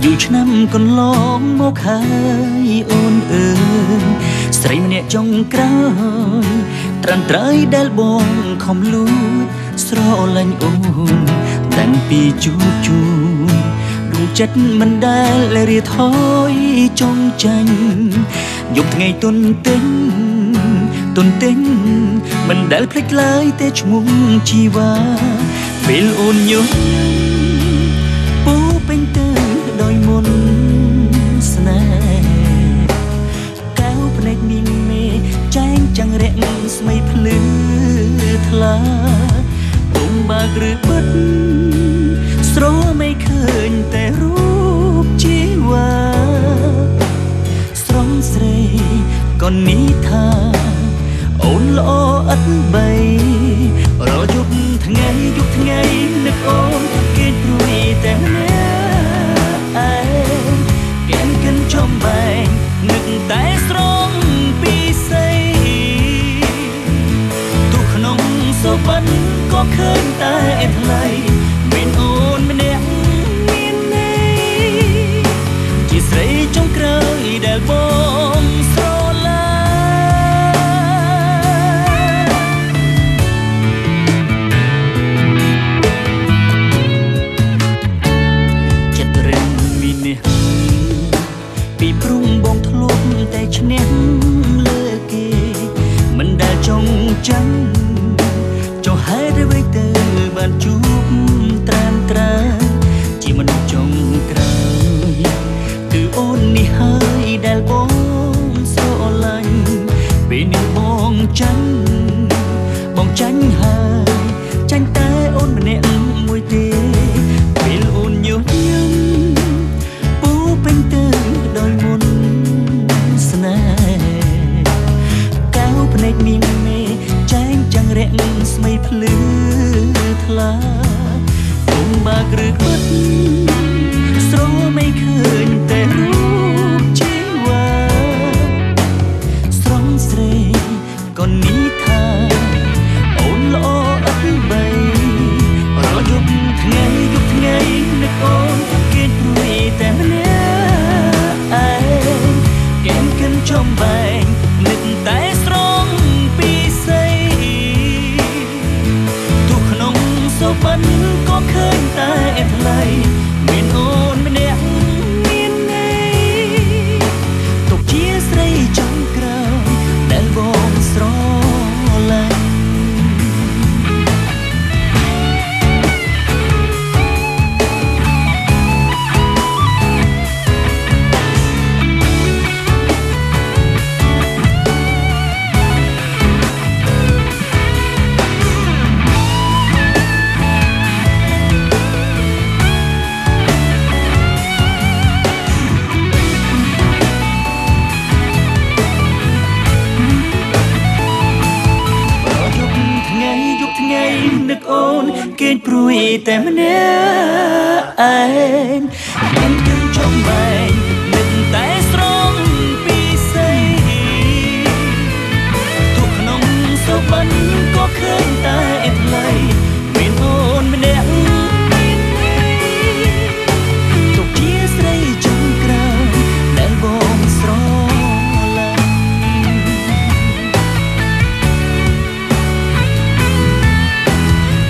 อยู่ชะน้ำก่อนลองโมกหายโอนเอิญใส่มันเนี่ยจงกระหายตรันไตรเดลบองคอมลูดสโรลันโอนแต่งปีจูจูดวงจัดมันได้และเรียถอยจงจันหยุดไงต้นเต้นต้นเต้นมันได้พลิกลายแต่ชมุงชีวาเฟลโอนยนปูเป็นเติมดอยมนสนาแก้วประเด็นมีเมแจ้งจังเร่งสมัยพลือทลาตรงบากหรือบัดสโรไม่เคยแต่รูปชีวาสร้องเสร่ก่อนนิทาโอนลออัดใบรอยุบทั้งไงยุบทั้งไงนึกโอนเกิดรุยแต่เนื้อไอแกนกันชมใบนึกแต่สตรองปีใสตุกขนมสบันก็เคินตาเอ็ดไหลเป็นโอนเป็นเด็กมีในจิตใสจงเกลยเดลบองจังจงหายได้ไว้เติมบานจูบตรานตราที่มันจงกระไรคือโอนนี่หายได้บองโซลันเป็นนี่บองจันหายจันแต่โอนมันเองมวยเตะเป็นโอนยนต์ปูเป็นเติมดอยมนสนาแก้วพนักมีแรงสมัยพลือทลาตรงบากหรือบัดสโรไม่เคยแต่รูปชีวาสร้องเสร่ก่อนนิทาโอนลออัดใบรอยุบทั้งไงยุบทั้งไงนึกโอนเกิดรุยแต่มันเนื้อไอแกนกันชมใบนึกแต่สโรมันก็เคยตายเอ็ดไหลเมียนโอนเมียนแดงเมียนในตกเชียร์ใส่จังกราวแดนบองสโรลันแต่มันเนื้อไอแกนกันชมใบนึกแต่สร้องปีใสทุกขนมสบันก็เคยตาเอ็ดไหลไม่โอนไม่แดงไม่ในตกเทียสไรจงกราวแดนบองสโรลัน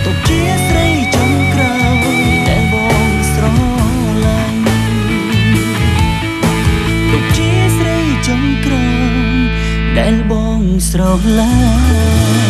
ตกเทียสไรจังกรองได้บองสโรลัน